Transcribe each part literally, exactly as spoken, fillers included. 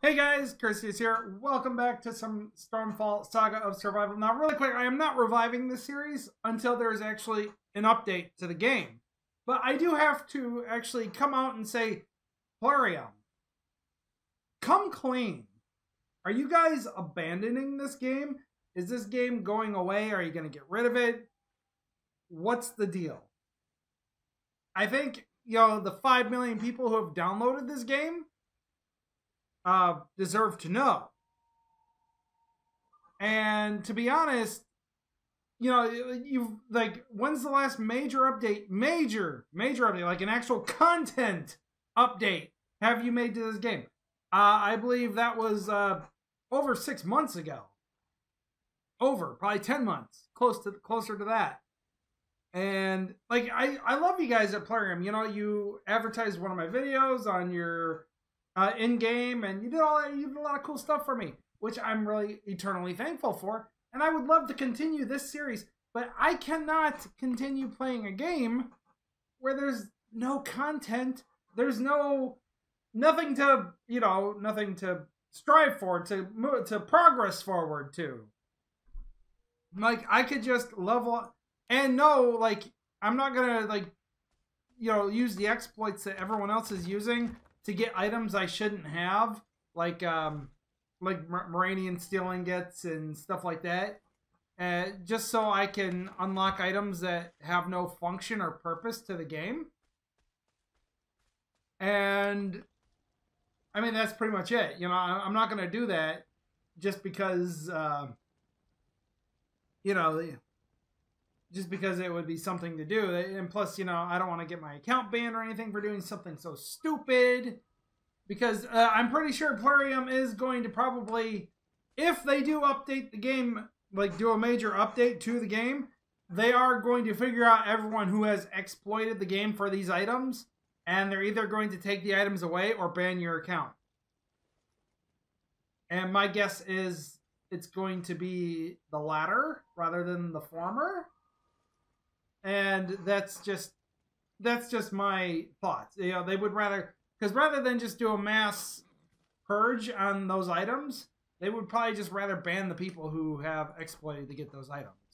Hey guys, Curseius here. Welcome back to some Stormfall Saga of Survival. Now really quick, I am not reviving this series until there is actually an update to the game. But I do have to actually come out and say, Plarium, come clean. Are you guys abandoning this game? Is this game going away? Are you going to get rid of it? What's the deal? I think, you know, the five million people who have downloaded this game Uh, deserve to know. And to be honest, you know, you've like, when's the last major update, major, major update, like an actual content update have you made to this game? Uh, I believe that was uh, over six months ago. Over, probably ten months, close to closer to that. And like, I, I love you guys at Plarium. You know, you advertised one of my videos on your Uh, in game, and you did all that. You did a lot of cool stuff for me, which I'm really eternally thankful for. And I would love to continue this series, but I cannot continue playing a game where there's no content. There's no nothing to you know, nothing to strive for, to move, to progress forward to. Like I could just level up, and no, like I'm not gonna like you know use the exploits that everyone else is using to get items I shouldn't have, like um, like Moraine steel ingots and stuff like that, uh, just so I can unlock items that have no function or purpose to the game. And I mean, that's pretty much it. You know, I'm not gonna do that just because uh, you know, just because it would be something to do. And plus, you know, I don't want to get my account banned or anything for doing something so stupid. Because uh, I'm pretty sure Plarium is going to probably, if they do update the game, like do a major update to the game, they are going to figure out everyone who has exploited the game for these items. And they're either going to take the items away or ban your account. And my guess is it's going to be the latter rather than the former. And that's just that's just my thoughts. You know, they would rather, because rather than just do a mass purge on those items, they would probably just rather ban the people who have exploited to get those items.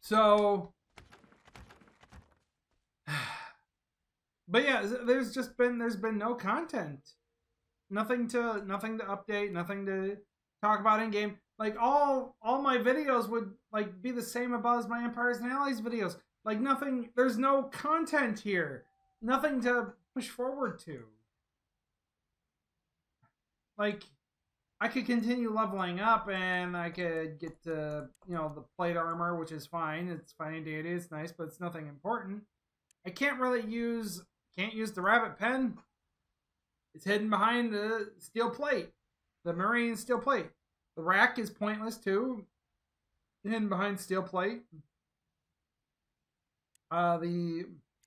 So, but yeah, there's just been there's been no content, nothing to nothing to update, nothing to talk about in game. Like all all my videos would like be the same about as my Empires and Allies videos. Like nothing, there's no content here. Nothing to push forward to. Like I could continue leveling up and I could get to, you know, the plate armor, which is fine. It's fine data, it's nice, but it's nothing important. I can't really use can't use the rabbit pen. It's hidden behind the steel plate. The Moraine steel plate. The rack is pointless too, hidden behind steel plate. Uh, the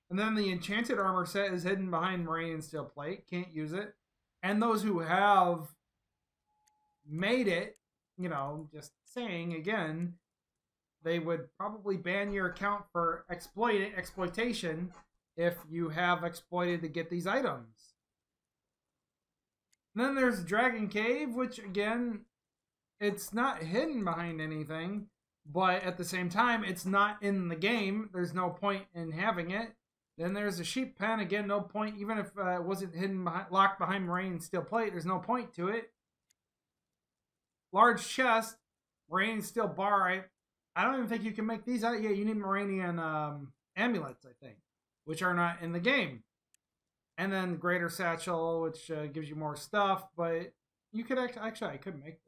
and then the enchanted armor set is hidden behind Moraine steel plate. Can't use it. And those who have made it, you know, just saying again, they would probably ban your account for exploit exploitation if you have exploited to get these items. And then there's Dragon Cave, which again, it's not hidden behind anything, but at the same time, it's not in the game. There's no point in having it. Then there's a sheep pen. Again, no point. Even if uh, it wasn't hidden behind, locked behind Moraine steel plate, there's no point to it. Large chest, Moraine steel bar. I, I don't even think you can make these out. Yeah, you need Morainian um, amulets, I think, which are not in the game. And then greater satchel, which uh, gives you more stuff. But you could actually, actually I could make.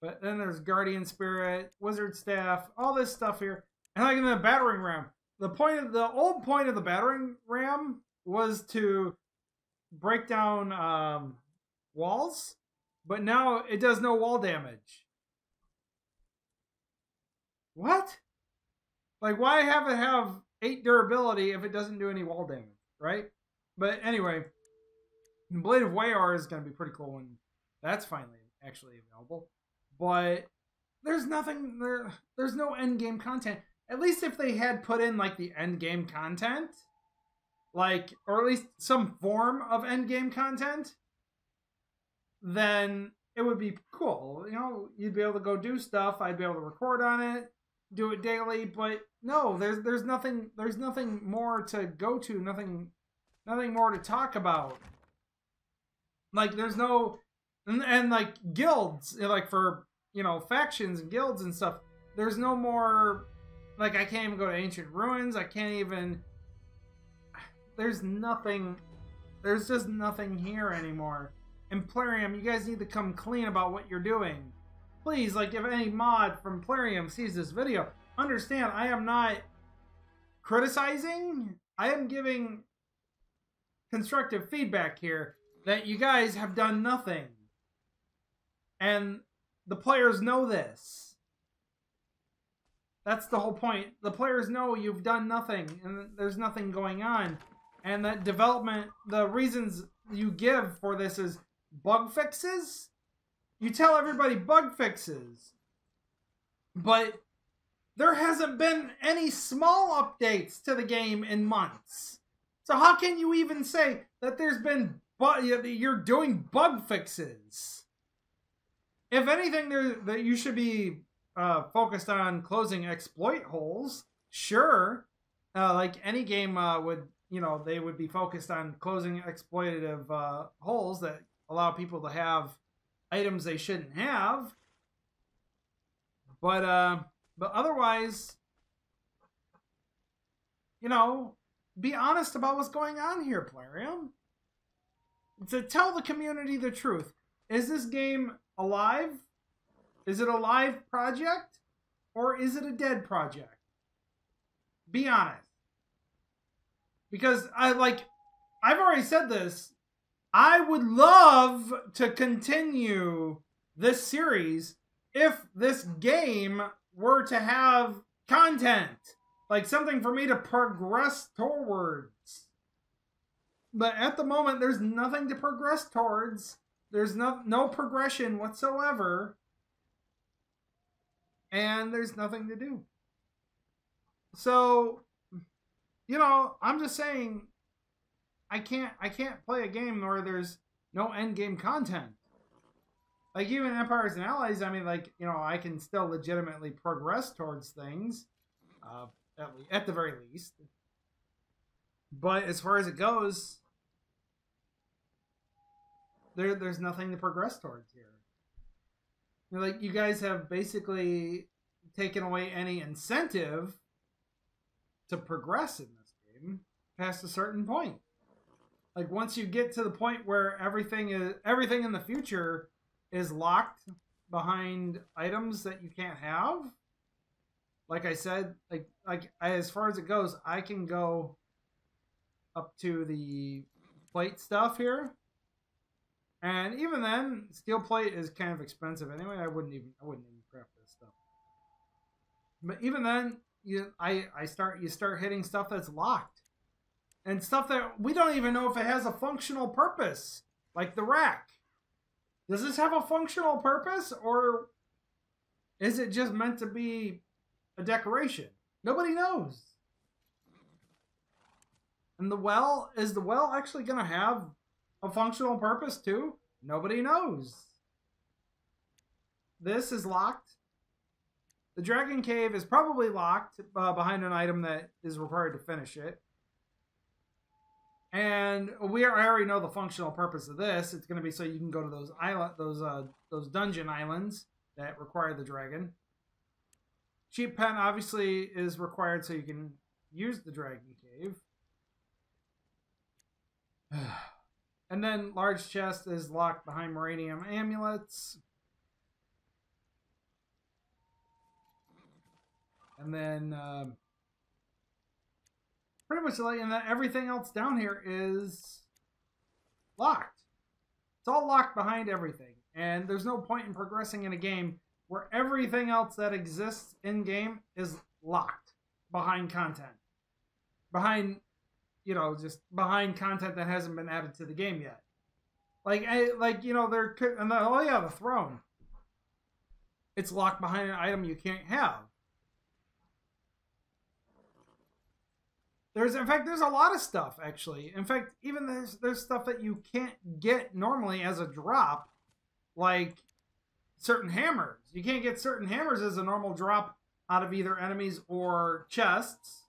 But then there's Guardian Spirit, Wizard Staff, all this stuff here. And like in the Battering Ram, the point of the old point of the Battering Ram was to break down um, walls, but now it does no wall damage. What? Like, why have it have eight durability if it doesn't do any wall damage, right? But anyway, Blade of Wayar is going to be pretty cool when that's finally actually available. But there's nothing there. There's no end game content. At least if they had put in like the end game content, like, or at least some form of endgame content, then it would be cool. You know, you'd be able to go do stuff. I'd be able to record on it, do it daily. But no, there's there's nothing there's nothing more to go to. Nothing nothing more to talk about. Like, there's no and, and like guilds, like for you know factions and guilds and stuff. There's no more. Like, I can't even go to Ancient Ruins. I can't even. There's nothing. There's just nothing here anymore. And Plarium, you guys need to come clean about what you're doing. Please, like, if any mod from Plarium sees this video, understand I am not criticizing. I am giving constructive feedback here that you guys have done nothing. And the players know this. That's the whole point. The players know you've done nothing and there's nothing going on. And that development, the reasons you give for this is bug fixes. You tell everybody bug fixes. But there hasn't been any small updates to the game in months. So how can you even say that there's been, bu- you're doing bug fixes? If anything, there that you should be Uh, focused on closing exploit holes, sure. Uh, like any game uh, would, you know, they would be focused on closing exploitative uh, holes that allow people to have items they shouldn't have. But, uh, but otherwise, you know, be honest about what's going on here, Plarium. To tell the community the truth. Is this game alive? Is it a live project, or is it a dead project? Be honest. Because, I like, I've already said this, I would love to continue this series if this game were to have content. Like, something for me to progress towards. But at the moment, there's nothing to progress towards. There's no, no progression whatsoever. And there's nothing to do. So, you know, I'm just saying, I can't, I can't play a game where there's no end game content. Like, even Empires and Allies, I mean, like, you know, I can still legitimately progress towards things, uh, at, at the very least. But as far as it goes, there, there's nothing to progress towards here. Like, you guys have basically taken away any incentive to progress in this game past a certain point. Like, once you get to the point where everything is everything in the future is locked behind items that you can't have. Like I said, like like as far as it goes, I can go up to the plate stuff here. And even then, steel plate is kind of expensive anyway. I wouldn't even I wouldn't even craft this stuff. But even then, you I I start you start hitting stuff that's locked, and stuff that we don't even know if it has a functional purpose, like the rack. Does this have a functional purpose, or is it just meant to be a decoration? Nobody knows. And the well, is the well actually going to have a functional purpose too? Nobody knows. This is locked. The Dragon Cave is probably locked uh, behind an item that is required to finish it. And we are, I already know the functional purpose of this. It's going to be so you can go to those island, those uh, those dungeon islands that require the dragon. Cheap Pen obviously is required so you can use the Dragon Cave. And then large chest is locked behind Moraine amulets. And then uh, pretty much like, and then everything else down here is locked. It's all locked behind everything. And there's no point in progressing in a game where everything else that exists in game is locked behind content. Behind You know, just behind content that hasn't been added to the game yet. Like, I, like you know, there could, and the, oh yeah, the throne. It's locked behind an item you can't have. There's, in fact, there's a lot of stuff, actually. In fact, even there's, there's stuff that you can't get normally as a drop, like certain hammers. You can't get certain hammers as a normal drop out of either enemies or chests.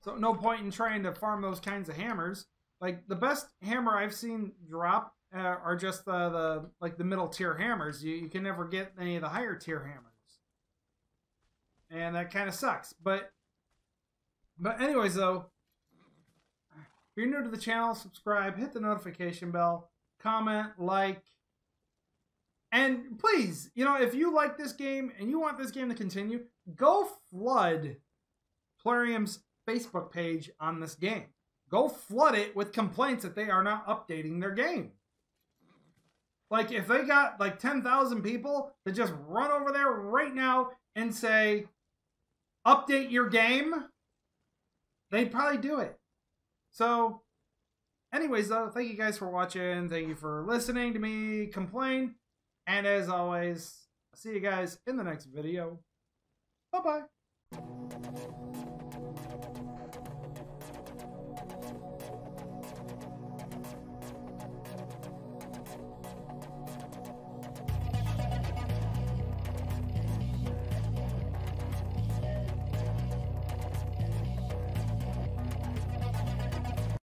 So no point in trying to farm those kinds of hammers. Like, the best hammer I've seen drop uh, are just the, the like the middle tier hammers. You, you can never get any of the higher tier hammers. And that kind of sucks. But, but anyways, though, if you're new to the channel, subscribe, hit the notification bell, comment, like. And please, you know, if you like this game and you want this game to continue, go flood Plarium's Facebook page on this game. Go flood it with complaints that they are not updating their game. Like, if they got like ten thousand people that just run over there right now and say, update your game, they'd probably do it. So, anyways, though, thank you guys for watching. Thank you for listening to me complain. And as always, I'll see you guys in the next video. Bye-bye.